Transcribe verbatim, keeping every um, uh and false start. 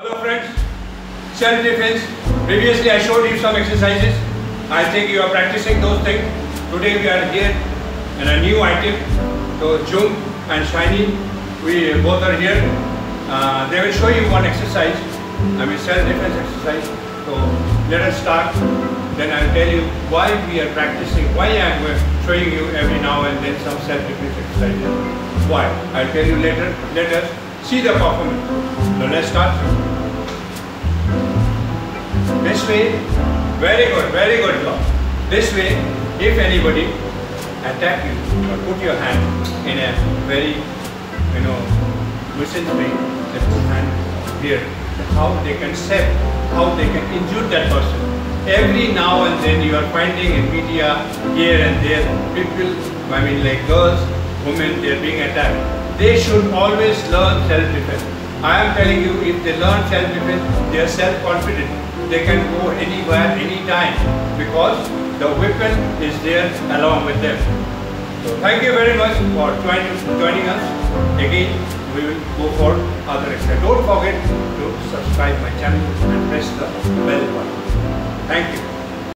Hello friends, self-defense. Previously I showed you some exercises. I think you are practicing those things. Today we are here in a new item. So Jung and Shiny, we both are here. Uh, they will show you one exercise. I mean self-defense exercise. So let us start. Then I will tell you why we are practicing, why I am showing you every now and then some self-defense exercises. Why? I will tell you later. Let us see the performance. So let's start. This way, very good, very good job. This way, if anybody attack you or put your hand in a very, you know, nuisance way, they put hand here, how they can save, how they can injure that person. Every now and then you are finding in media, here and there, people, I mean like girls, women, they are being attacked. They should always learn self-defense. I am telling you, if they learn self-defense, they are self-confident. They can go anywhere, anytime, because the weapon is there along with them. So thank you very much for joining us. Again, we will go for other exercises. Don't forget to subscribe my channel and press the bell